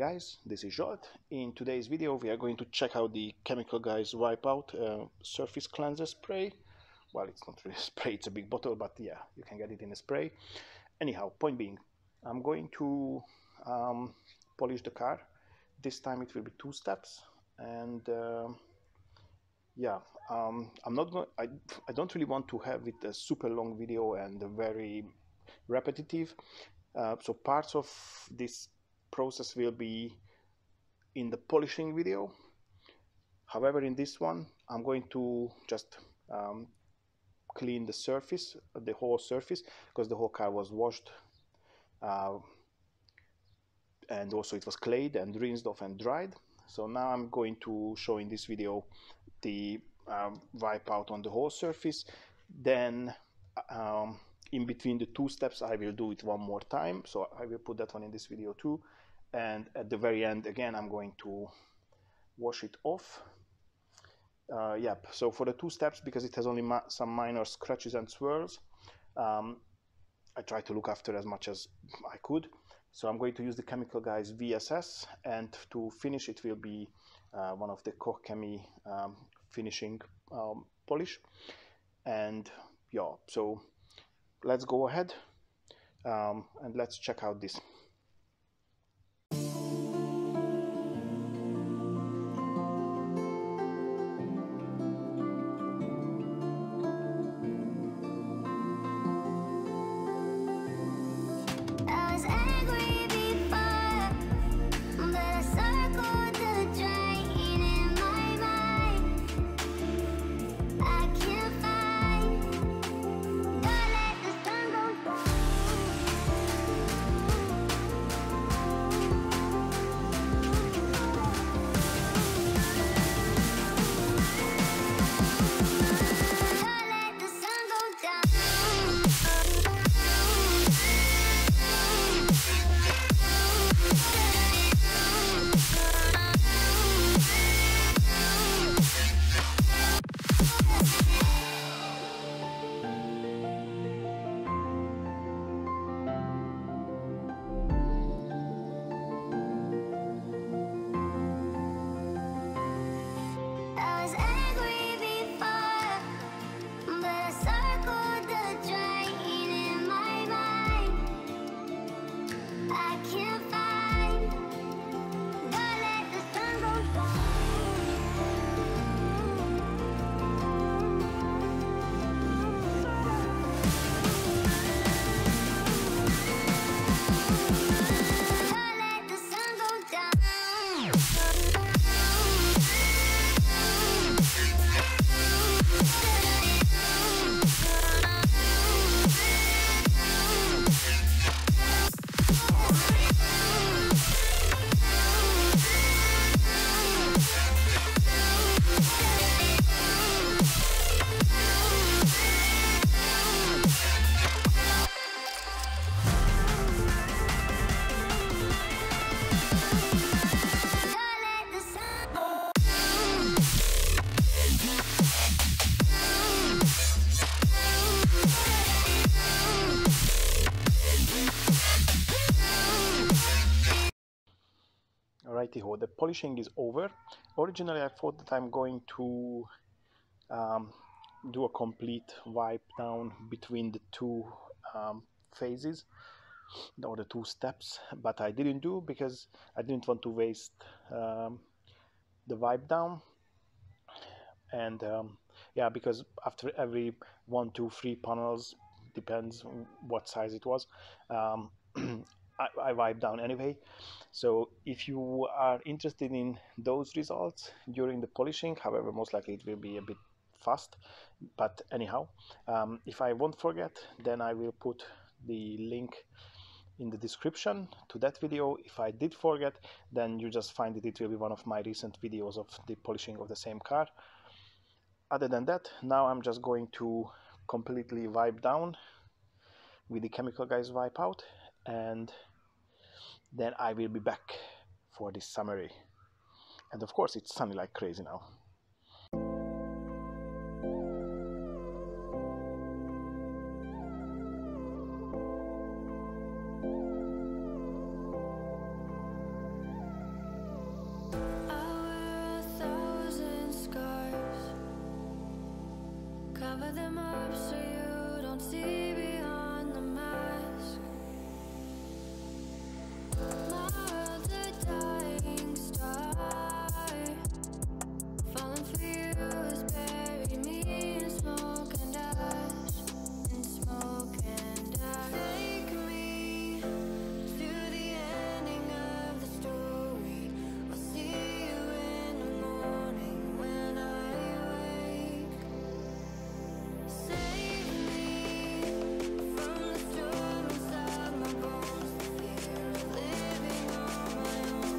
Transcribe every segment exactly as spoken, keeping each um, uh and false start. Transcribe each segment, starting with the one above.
guys, this is Jolt. In today's video we are going to check out the Chemical Guys Wipe Out uh, surface cleanser spray. Well, it's not really a spray, it's a big bottle, but yeah, you can get it in a spray. Anyhow, point being, I'm going to um, polish the car. This time it will be two steps, and uh, yeah, um, I'm not going. I I don't really want to have it a super long video and a very repetitive. Uh, so parts of this process will be in the polishing video. However, in this one, I'm going to just um, clean the surface, the whole surface, because the whole car was washed, uh, and also it was clayed and rinsed off and dried. So now I'm going to show in this video the um, wipe out on the whole surface. Then um, in between the two steps I will do it one more time, so I will put that one in this video too, and at the very end again I'm going to wash it off. Uh, yep, so for the two steps, because it has only ma some minor scratches and swirls, um, I tried to look after as much as I could, so I'm going to use the Chemical Guys V S S, and to finish it will be uh, one of the Koch Chemie um, finishing um, polish. And yeah, so let's go ahead um, and let's check out this. The polishing is over. Originally I thought that I'm going to um, do a complete wipe down between the two um, phases or the two steps, but I didn't do, because I didn't want to waste um, the wipe down. And um, yeah, because after every one, two, three panels, depends on what size it was, um, I wipe down anyway. So if you are interested in those results during the polishing, however most likely it will be a bit fast, but anyhow, um, if I won't forget, then I will put the link in the description to that video. If I did forget, then you just find it, it will be one of my recent videos of the polishing of the same car. Other than that, now I'm just going to completely wipe down with the Chemical Guys Wipe Out, and then I will be back for this summary. And of course it's sunny like crazy now. them up so you don't see beyond the mask. My world's a dying star. Falling for you has buried me in smoke and ash. In smoke and ash. Take me through the ending of the story. I'll see you in the morning when I wake. Save me from the storm inside my bones. The fear of living on my own. I'm all alone.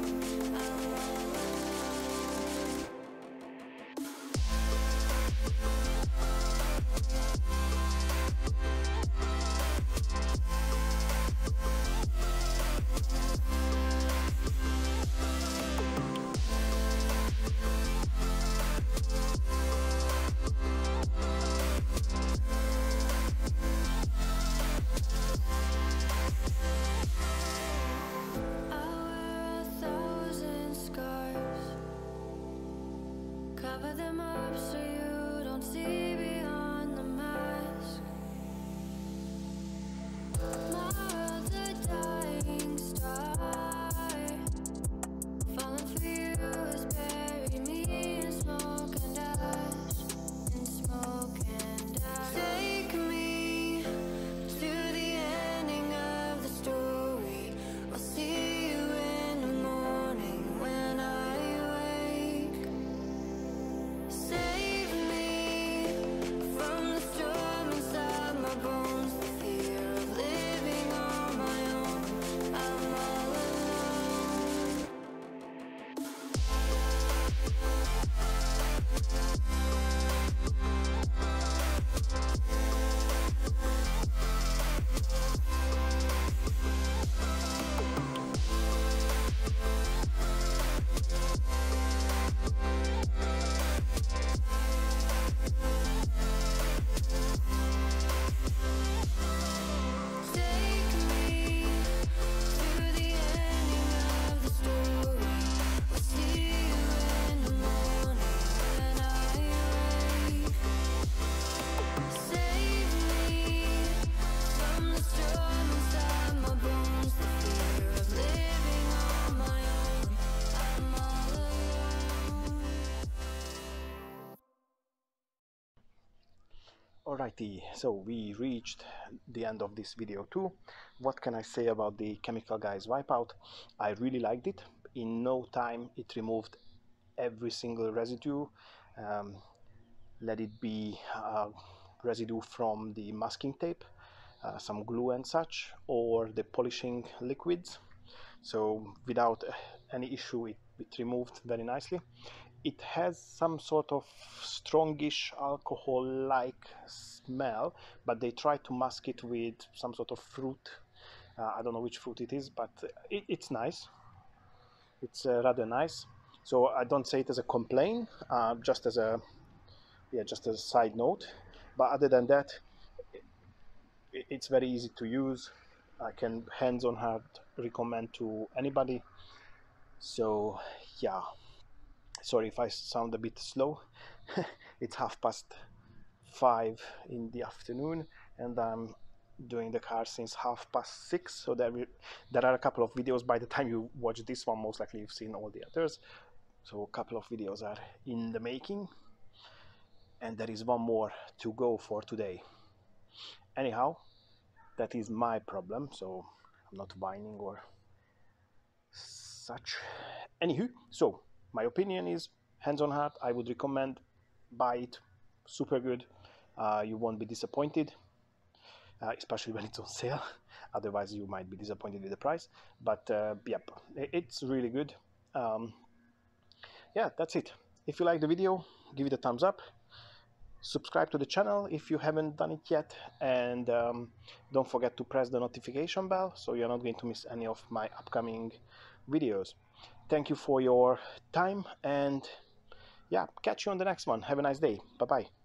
I wear a thousand scars. Cover them up so you don't see beyond the mask. My world's a dying star. Falling for you has buried me in smoke and ash. In smoke and ash. Take me through the ending of the story. I'll see you in the morning when I wake. Save me from the storm inside my bones. The fear of living on my own. I'm all alone. Take me through the ending of the story. I'll see you in the morning when I wake. Save me from the storm inside my bones. The fear of living on my own. I'm all alone. Alrighty, so we reached the end of this video too. What can I say about the Chemical Guys Wipe Out? I really liked it. In no time it removed every single residue. Um, let it be uh, residue from the masking tape, uh, some glue and such, or the polishing liquids. So without uh, any issue it, it removed very nicely. It has some sort of strongish alcohol-like smell, but they try to mask it with some sort of fruit. Uh, I don't know which fruit it is, but it, it's nice. It's uh, rather nice. So I don't say it as a complaint, uh, just as a yeah, just as a side note. But other than that, it, it's very easy to use. I can hands-on hard recommend to anybody. So yeah. Sorry if I sound a bit slow. It's half past five in the afternoon and I'm doing the car since half past six, so there, will, there are a couple of videos. By the time you watch this one, most likely you've seen all the others, so a couple of videos are in the making and there is one more to go for today. Anyhow, that is my problem, so I'm not whining or such. Anywho, so my opinion is, hands on heart, I would recommend, buy it, super good, uh, you won't be disappointed, uh, especially when it's on sale, otherwise you might be disappointed with the price, but uh, yep, it's really good. Um, yeah, that's it. If you like the video, give it a thumbs up, subscribe to the channel if you haven't done it yet, and um, don't forget to press the notification bell so you're not going to miss any of my upcoming videos. Thank you for your time, and yeah, catch you on the next one. Have a nice day. Bye bye.